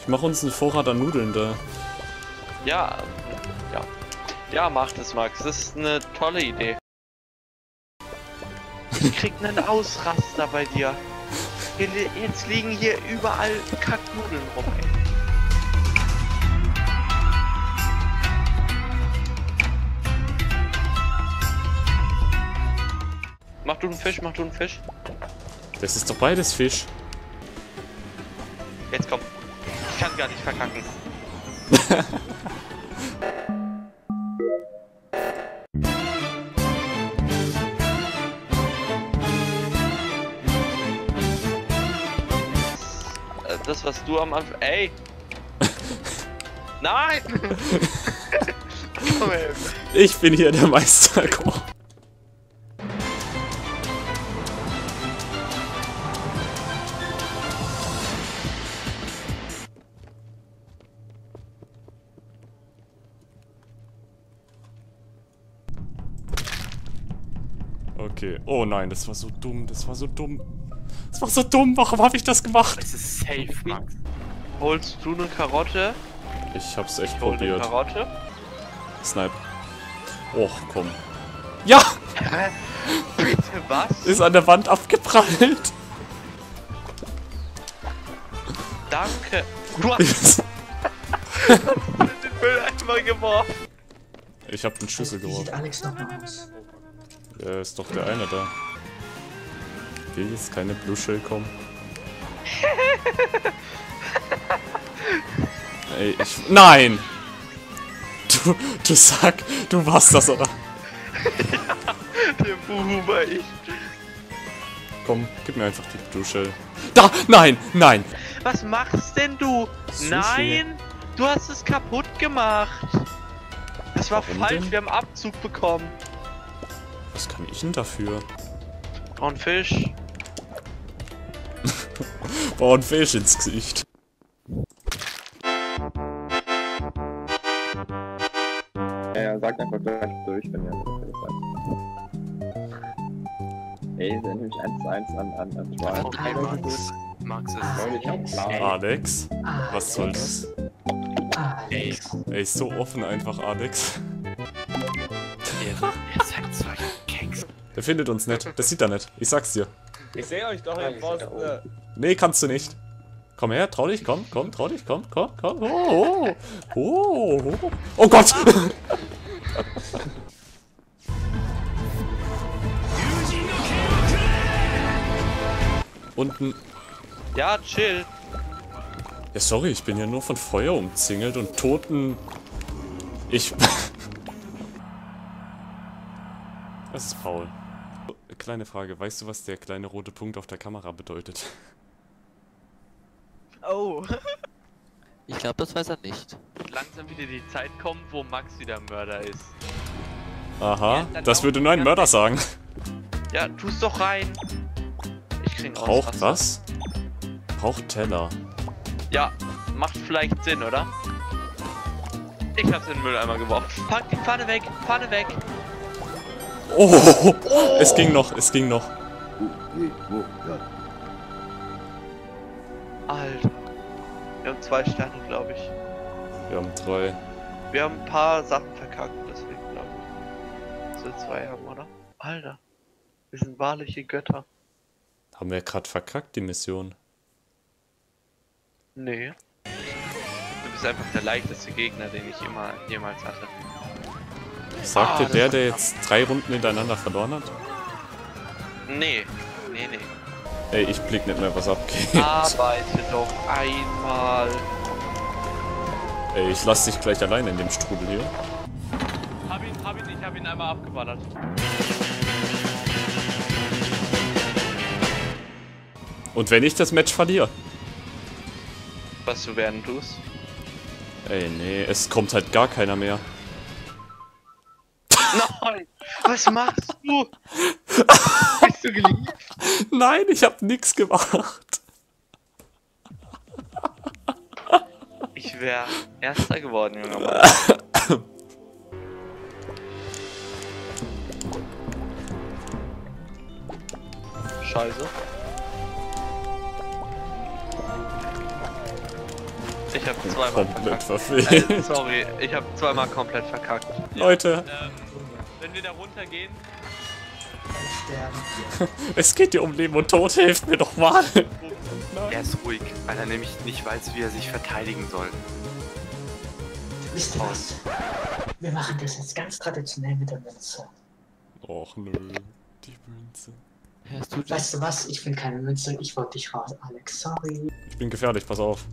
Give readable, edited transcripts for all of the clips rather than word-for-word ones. Ich mache uns einen Vorrat an Nudeln da. Ja, mach das, Max. Das ist eine tolle Idee. Ich krieg einen Ausraster bei dir. Jetzt liegen hier überall Kacknudeln rum. Mach du einen Fisch, mach du einen Fisch. Das ist doch beides Fisch. Jetzt komm. Ich kann gar nicht verkacken. Das, was du am Anfang... Ey! Nein! Komm her. Ich bin hier der Meister. Komm. Okay. Oh nein, das war so dumm, das war so dumm. Das war so dumm, warum habe ich das gemacht? Das ist safe, Max. Holst du eine Karotte? Ich hab's echt probiert. Eine Karotte? Snipe. Och, komm. Ja! Bitte was? Ist an der Wand abgeprallt. Danke. Du hast den Müll einmal geworfen. Ich hab den Schlüssel geworfen. Sieht Alex noch mal aus? Ist doch der eine da. Will jetzt keine Blue Shell kommen. Ey, ich... Nein! Du Sack! Du warst das, oder? Ja, der Buhu war ich. Komm, gib mir einfach die Blue Shell. Da! Nein! Nein! Was machst denn du? Sushi. Nein! Du hast es kaputt gemacht! Das war falsch, denn? Wir haben Abzug bekommen. Was kann ich denn dafür? Braun Fisch. Braun Fisch ins Gesicht. Ja, sagt einfach gleich durch, wenn ihr das sagt. Ey, ich erinnere mich 1:1 an Max. Alex? Was soll das? Alex. Ey, ist so offen einfach, Alex. Ihr seid so Keks. Der findet uns nicht. Das sieht er nicht. Ich sag's dir. Ich seh euch doch im Boss. Nee, kannst du nicht. Komm her, trau dich, komm, trau dich, komm. Oh. Oh Gott! Unten. Ja, chill. Ja, sorry, ich bin ja nur von Feuer umzingelt und Toten. Ich... Das ist Paul. Kleine Frage, weißt du, was der kleine rote Punkt auf der Kamera bedeutet? Oh. Ich glaube, das weiß er nicht. Langsam wieder die Zeit kommt, wo Max wieder Mörder ist. Aha, ja, das würde nur ein Mörder sagen. Ja, tu's doch rein. Ich krieg auch Braucht was? Braucht Teller. Ja, macht vielleicht Sinn, oder? Ich hab's in den Mülleimer geworfen. Pack die Pfanne weg, Pfanne weg. Oh, es ging noch, es ging noch. Alter. Wir haben 2 Sterne, glaube ich. Wir haben 3. Wir haben ein paar Sachen verkackt, deswegen glaube ich. Dass wir 2 haben, oder? Alter. Wir sind wahrliche Götter. Haben wir gerade verkackt, die Mission? Nee. Du bist einfach der leichteste Gegner, den ich jemals hatte. Sagte der jetzt 3 Runden hintereinander verloren hat? Nee. Ey, ich blick nicht mehr, was abgeht. Arbeite doch einmal. Ey, ich lass dich gleich alleine in dem Strudel hier. Ich hab ihn einmal abgeballert. Und wenn ich das Match verliere? Was du werden tust? Ey, nee, es kommt halt gar keiner mehr. Nein! Was machst du? Bist du geliebt? Nein, ich hab nix gemacht. Ich wär Erster geworden, Junge. Scheiße. Ich hab zweimal komplett verfehlt. Sorry, ich hab zweimal komplett verkackt. Leute. Ja, wenn wir da runtergehen... Es geht dir um Leben und Tod, hilft mir doch mal! Er ist ruhig, weil er nämlich nicht weiß, wie er sich verteidigen soll. Wisst ihr was? Wir machen das jetzt ganz traditionell mit der Münze. Och nö, die Münze. Weißt du was? Ich bin keine Münze, ich wollte dich raus, Alex, sorry. Ich bin gefährlich, pass auf.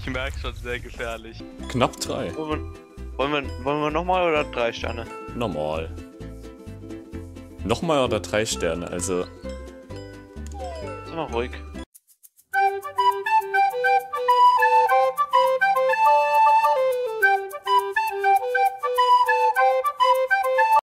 Ich merke schon, sehr gefährlich. Knapp 3. Wollen wir nochmal oder 3 Sterne? Normal. Nochmal oder 3 Sterne, also... Sag mal ruhig.